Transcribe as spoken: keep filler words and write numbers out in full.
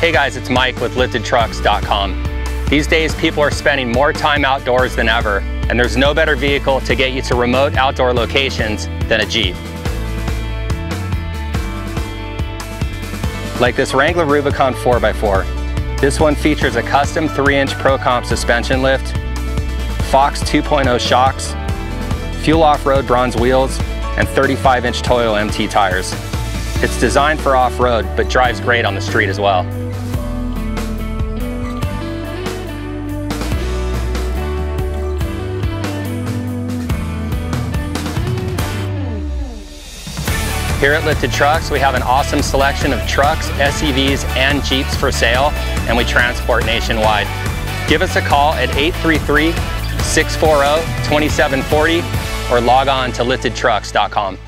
Hey guys, it's Mike with Lifted Trucks dot com. These days, people are spending more time outdoors than ever, and there's no better vehicle to get you to remote outdoor locations than a Jeep. Like this Wrangler Rubicon four by four. This one features a custom three inch Pro Comp suspension lift, Fox two point oh shocks, full off-road bronze wheels, and thirty-five inch Toyo M T tires. It's designed for off-road, but drives great on the street as well. Here at Lifted Trucks, we have an awesome selection of trucks, S U Vs, and Jeeps for sale, and we transport nationwide. Give us a call at eight three three, six four zero, two seven four zero or log on to Lifted Trucks dot com.